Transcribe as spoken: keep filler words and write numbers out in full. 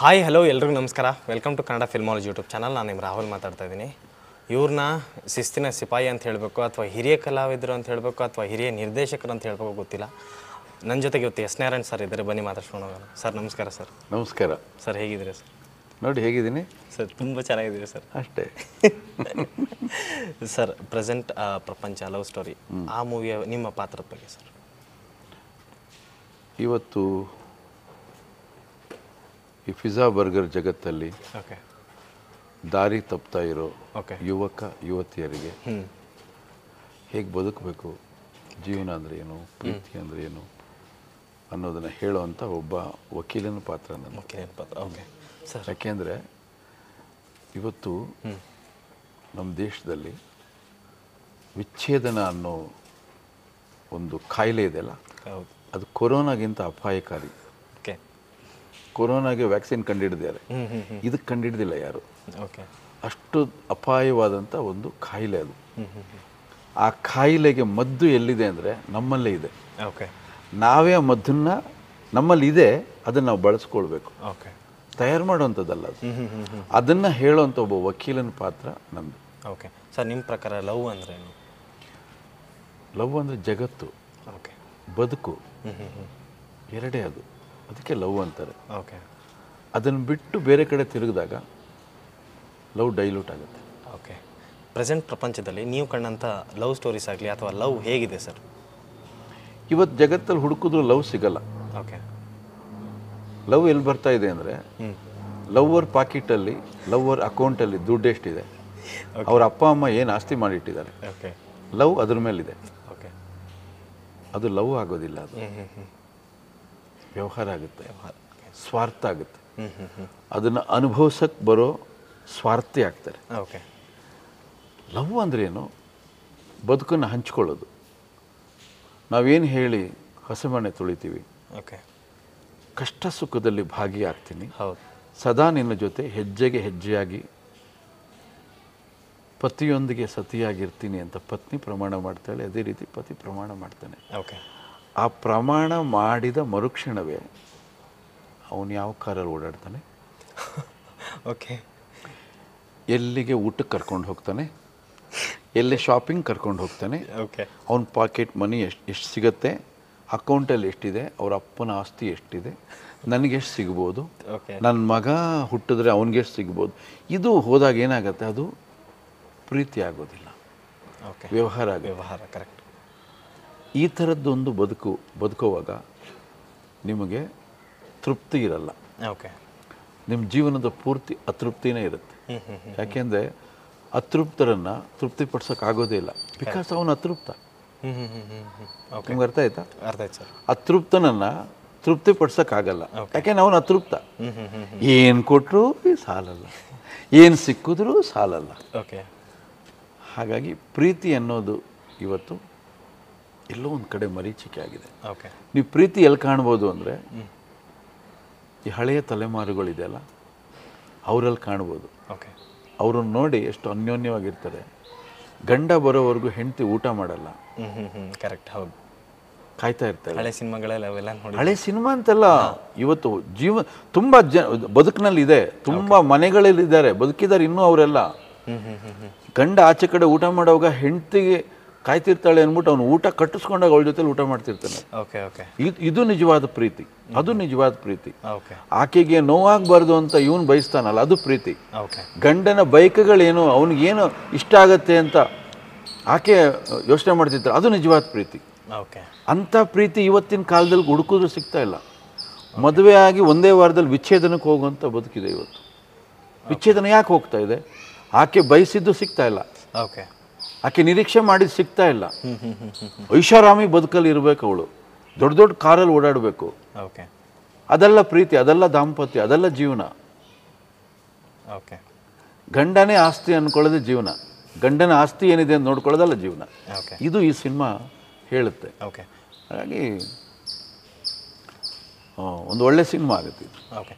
hi hello ಎಲ್ಲರಿಗೂ ನಮಸ್ಕಾರ welcome to Kannada filmology YouTube channel ನಾನು ನಿಮ್ಮ ರಾಹುಲ್ ಮಾತಾಡ್ತಾ ಇದ್ದೀನಿ ಇವ್ರನ್ನ ಶಿಸ್ತಿನ ಸಿಪಾಯಿ ಅಂತ ಹೇಳಬೇಕು ಅಥವಾ ಹಿರಿಯ ಕಲಾವಿದರು ಅಂತ ಹೇಳಬೇಕು ಅಥವಾ ಹಿರಿಯ ನಿರ್ದೇಶಕರು ಅಂತ ಹೇಳಬೇಕು ಗೊತ್ತಿಲ್ಲ ನನ್ನ ಜೊತೆಗೆ ಇವತ್ತು ಎಸ್ ನಾರಾಯಣ್ ಸರ್ ಇದ್ದಾರೆ ಬನ್ನಿ ಮಾತಾಡ್ಸ್ಕೊಂಡು ಹೋಗೋಣ ಸರ್ ನಮಸ್ಕಾರ ಸರ್ ನಮಸ್ಕಾರ ಸರ್ ಹೇಗಿದ್ದೀರಾ ಸರ್ ನೋಡಿ ಹೇಗಿದ್ದೀನಿ ಸರ್ ತುಂಬ ಚೆನ್ನಾಗಿದ್ದೀರಾ ಸರ್ ಅಷ್ಟೇ ಸರ್ ಪ್ರೆಸೆಂಟ್ ಪ್ರಪಂಚ ಲವ್ ಸ್ಟೋರಿ ಆ ಮೂವಿಯ ನಿಮ್ಮ ಪಾತ್ರದ ಬಗ್ಗೆ ಸರ್ ಇವತ್ತು ಈ ಪಿಜ್ಜಾ ಬರ್ಗರ್ ಜಗತ್ತಲ್ಲಿ ದಾರಿ ತಪ್ತಾ ಇರೋ ಯುವಕ ಯುವತಿಯರಿಗೆ ಹೇಗೆ ಬದುಕಬೇಕು ಜೀವನ ಅಂದರೆ ಏನು ಪ್ರೀತಿ ಅಂದರೆ ಏನು ಅನ್ನೋದನ್ನು ಹೇಳೋವಂಥ ಒಬ್ಬ ವಕೀಲನ ಪಾತ್ರ ನನ್ನ ಪಾತ್ರ ಯಾಕೆಂದರೆ ಇವತ್ತು ನಮ್ಮ ದೇಶದಲ್ಲಿ ವಿಚ್ಛೇದನ ಅನ್ನೋ ಒಂದು ಕಾಯಿಲೆ ಇದೆಯಲ್ಲ ಅದು ಕೊರೋನಾಗಿಂತ ಅಪಾಯಕಾರಿ ಕೊರೋನಾಗೆ ವ್ಯಾಕ್ಸಿನ್ ಕಂಡುಹಿಡಿದಿದ್ದಾರೆ ಇದಕ್ಕೆ ಕಂಡುಹಿಡಿದಿಲ್ಲ ಯಾರು ಅಷ್ಟು ಅಪಾಯವಾದಂಥ ಒಂದು ಕಾಯಿಲೆ ಅದು ಆ ಕಾಯಿಲೆಗೆ ಮದ್ದು ಎಲ್ಲಿದೆ ಅಂದರೆ ನಮ್ಮಲ್ಲೇ ಇದೆ ನಾವೇ ಆ ಮದ್ದನ್ನು ನಮ್ಮಲ್ಲಿ ಇದೆ ಅದನ್ನು ನಾವು ಬಳಸ್ಕೊಳ್ಬೇಕು ತಯಾರು ಮಾಡುವಂಥದ್ದಲ್ಲ ಅದು ಅದನ್ನು ಹೇಳೋವಂಥ ಒಬ್ಬ ವಕೀಲನ ಪಾತ್ರ ನಮ್ಮದು ಓಕೆ ಸರ್ ನಿಮ್ಮ ಪ್ರಕಾರ ಲವ್ ಅಂದರೆ ಲವ್ ಅಂದರೆ ಜಗತ್ತು ಬದುಕು ಎರಡೇ ಅದು ಅದಕ್ಕೆ ಲವ್ ಅಂತಾರೆ ಓಕೆ ಅದನ್ನು ಬಿಟ್ಟು ಬೇರೆ ಕಡೆ ತಿರುಗಿದಾಗ ಲವ್ ಡೈಲ್ಯೂಟ್ ಆಗುತ್ತೆ ಓಕೆ ಪ್ರೆಸೆಂಟ್ ಪ್ರಪಂಚದಲ್ಲಿ ನೀವು ಕಂಡಂಥ ಲವ್ ಸ್ಟೋರೀಸ್ ಆಗಲಿ ಅಥವಾ ಲವ್ ಹೇಗಿದೆ ಸರ್ ಇವತ್ತು ಜಗತ್ತಲ್ಲಿ ಹುಡುಕಿದ್ರು ಲವ್ ಸಿಗಲ್ಲ ಓಕೆ ಲವ್ ಎಲ್ಲಿ ಬರ್ತಾ ಇದೆ ಅಂದರೆ ಲವ್ವರ್ ಪಾಕೆಟಲ್ಲಿ ಲವ್ವರ್ ಅಕೌಂಟಲ್ಲಿ ದುಡ್ಡು ಎಷ್ಟಿದೆ ಅವ್ರ ಅಪ್ಪ ಅಮ್ಮ ಏನು ಆಸ್ತಿ ಮಾಡಿಟ್ಟಿದ್ದಾರೆ ಓಕೆ ಲವ್ ಅದ್ರ ಮೇಲಿದೆ ಓಕೆ ಅದು ಲವ್ ಆಗೋದಿಲ್ಲ ಅದು ವ್ಯವಹಾರ ಆಗುತ್ತೆ ಸ್ವಾರ್ಥ ಆಗುತ್ತೆ ಅದನ್ನು ಅನುಭವಿಸಕ್ಕೆ ಬರೋ ಸ್ವಾರ್ಥಿ ಆಗ್ತಾರೆ ಓಕೆ ಲವ್ ಅಂದ್ರೇನು ಬದುಕನ್ನು ಹಂಚ್ಕೊಳ್ಳೋದು ನಾವೇನು ಹೇಳಿ ಹಸೆಮಣೆ ತುಳಿತೀವಿ ಓಕೆ ಕಷ್ಟ ಸುಖದಲ್ಲಿ ಭಾಗಿಯಾಗ್ತೀನಿ ಸದಾ ನಿನ್ನ ಜೊತೆ ಹೆಜ್ಜೆಗೆ ಹೆಜ್ಜೆಯಾಗಿ ಪತಿಯೊಂದಿಗೆ ಸತಿಯಾಗಿರ್ತೀನಿ ಅಂತ ಪತ್ನಿ ಪ್ರಮಾಣ ಮಾಡ್ತಾಳೆ ಅದೇ ರೀತಿ ಪತಿ ಪ್ರಮಾಣ ಮಾಡ್ತಾನೆ ಓಕೆ ಆ ಪ್ರಮಾಣ ಮಾಡಿದ ಮರುಕ್ಷಣವೇ ಅವನು ಯಾವ ಕಾರಲ್ಲಿ ಓಡಾಡ್ತಾನೆ ಓಕೆ ಎಲ್ಲಿಗೆ ಊಟಕ್ಕೆ ಕರ್ಕೊಂಡು ಹೋಗ್ತಾನೆ ಎಲ್ಲಿ ಶಾಪಿಂಗ್ ಕರ್ಕೊಂಡು ಹೋಗ್ತಾನೆ ಓಕೆ ಅವನ ಪಾಕೆಟ್ ಮನಿ ಎಷ್ಟು ಎಷ್ಟು ಸಿಗುತ್ತೆ ಅಕೌಂಟಲ್ಲಿ ಎಷ್ಟಿದೆ ಅವ್ರ ಅಪ್ಪನ ಆಸ್ತಿ ಎಷ್ಟಿದೆ ನನಗೆಷ್ಟು ಸಿಗ್ಬೋದು ನನ್ನ ಮಗ ಹುಟ್ಟಿದ್ರೆ ಅವನಿಗೆಷ್ಟು ಸಿಗ್ಬೋದು ಇದು ಹೋದಾಗ ಏನಾಗುತ್ತೆ ಅದು ಪ್ರೀತಿ ಆಗೋದಿಲ್ಲ ವ್ಯವಹಾರ ವ್ಯವಹಾರ ಕರೆಕ್ಟ್ ಈ ಥರದ್ದೊಂದು ಬದುಕು ಬದುಕುವಾಗ ನಿಮಗೆ ತೃಪ್ತಿ ಇರಲ್ಲ ಓಕೆ ನಿಮ್ಮ ಜೀವನದ ಪೂರ್ತಿ ಅತೃಪ್ತಿನೇ ಇರುತ್ತೆ ಯಾಕೆಂದರೆ ಅತೃಪ್ತರನ್ನು ತೃಪ್ತಿಪಡಿಸೋಕ್ಕಾಗೋದೇ ಇಲ್ಲ ಬಿಕಾಸ್ ಅವನು ಅತೃಪ್ತ ನಿಮ್ಗೆ ಅರ್ಥ ಆಯ್ತಾ ಅರ್ಥ ಆಯ್ತು ಸರ್ ಅತೃಪ್ತನನ್ನು ತೃಪ್ತಿಪಡಿಸೋಕ್ಕಾಗಲ್ಲ ಯಾಕೆಂದ್ರೆ ಅವನು ಅತೃಪ್ತ ಏನು ಕೊಟ್ಟರೂ ಸಾಲಲ್ಲ ಏನು ಸಿಕ್ಕಿದ್ರೂ ಸಾಲಲ್ಲ ಓಕೆ ಹಾಗಾಗಿ ಪ್ರೀತಿ ಅನ್ನೋದು ಇವತ್ತು ಎಲ್ಲೋ ಒಂದು ಕಡೆ ಮರೀಚಿಕೆ ಆಗಿದೆ ಓಕೆ ನೀವು ಪ್ರೀತಿ ಎಲ್ಲಿ ಕಾಣ್ಬೋದು ಅಂದರೆ ಈ ಹಳೆಯ ತಲೆಮಾರುಗಳಿದೆಯಲ್ಲ ಅವರಲ್ಲಿ ಕಾಣ್ಬೋದು ಓಕೆ ಅವ್ರನ್ನ ನೋಡಿ ಎಷ್ಟು ಅನ್ಯೋನ್ಯವಾಗಿರ್ತಾರೆ ಗಂಡ ಬರೋವರೆಗೂ ಹೆಂಡತಿ ಊಟ ಮಾಡಲ್ಲ ಕರೆಕ್ಟ್ ಹೌದು ಕಾಯ್ತಾ ಇರ್ತಾರೆ ಹಳೆ ಸಿನಿಮಾಗಳೆಲ್ಲ ಅವೆಲ್ಲ ನೋಡಿ ಹಳೆ ಸಿನಿಮಾ ಅಂತೆಲ್ಲ ಇವತ್ತು ಜೀವ ತುಂಬ ಜನ ಬದುಕಿನಲ್ಲಿ ಇದೆ ತುಂಬ ಮನೆಗಳಲ್ಲಿ ಇದ್ದಾರೆ ಬದುಕಿದ್ದಾರೆ ಇನ್ನೂ ಅವರೆಲ್ಲ ಗಂಡ ಆಚೆ ಕಡೆ ಊಟ ಮಾಡೋವಾಗ ಹೆಂಡತಿಗೆ ಕಾಯ್ತಿರ್ತಾಳೆ ಅಂದ್ಬಿಟ್ಟು ಅವನು ಊಟ ಕಟ್ಟಿಸ್ಕೊಂಡಾಗ ಅವಳ ಜೊತೆಲಿ ಊಟ ಮಾಡ್ತಿರ್ತಾನೆ ಓಕೆ ಓಕೆ ಇದು ನಿಜವಾದ ಪ್ರೀತಿ ಅದು ನಿಜವಾದ ಪ್ರೀತಿ ಆಕೆಗೆ ನೋವಾಗಬಾರ್ದು ಅಂತ ಇವನು ಬಯಸ್ತಾನಲ್ಲ ಅದು ಪ್ರೀತಿ ಗಂಡನ ಬಯಕೆಗಳೇನು ಅವನಿಗೇನು ಇಷ್ಟ ಆಗತ್ತೆ ಅಂತ ಆಕೆ ಯೋಚನೆ ಮಾಡ್ತಿರ್ತಾರೆ ಅದು ನಿಜವಾದ ಪ್ರೀತಿ ಅಂಥ ಪ್ರೀತಿ ಇವತ್ತಿನ ಕಾಲದಲ್ಲಿ ಹುಡುಕಿದ್ರೂ ಸಿಗ್ತಾ ಇಲ್ಲ ಮದುವೆ ಆಗಿ ಒಂದೇ ವಾರದಲ್ಲಿ ವಿಚ್ಛೇದನಕ್ಕೆ ಹೋಗುವಂಥ ಬದುಕಿದೆ ಇವತ್ತು ವಿಚ್ಛೇದನ ಯಾಕೆ ಹೋಗ್ತಾ ಇದೆ ಆಕೆ ಬಯಸಿದ್ದು ಸಿಗ್ತಾ ಇಲ್ಲ ಓಕೆ ಆಕೆ ನಿರೀಕ್ಷೆ ಮಾಡಿದ್ದು ಸಿಗ್ತಾ ಇಲ್ಲ ಐಷಾರಾಮಿ ಬದುಕಲ್ಲಿ ಇರಬೇಕು ಅವಳು ದೊಡ್ಡ ದೊಡ್ಡ ಕಾರಲ್ಲಿ ಓಡಾಡಬೇಕು ಓಕೆ ಅದೆಲ್ಲ ಪ್ರೀತಿ ಅದೆಲ್ಲ ದಾಂಪತ್ಯ ಅದೆಲ್ಲ ಜೀವನ ಓಕೆ ಗಂಡನೇ ಆಸ್ತಿ ಅಂದ್ಕೊಳ್ಳೋದೇ ಜೀವನ ಗಂಡನ ಆಸ್ತಿ ಏನಿದೆ ಅಂತ ನೋಡ್ಕೊಳ್ಳೋದಲ್ಲ ಜೀವನ ಇದು ಈ ಸಿನಿಮಾ ಹೇಳುತ್ತೆ ಓಕೆ ಹಾಗಾಗಿ ಒಂದು ಒಳ್ಳೆ ಸಿನಿಮಾ ಆಗುತ್ತೆ ಓಕೆ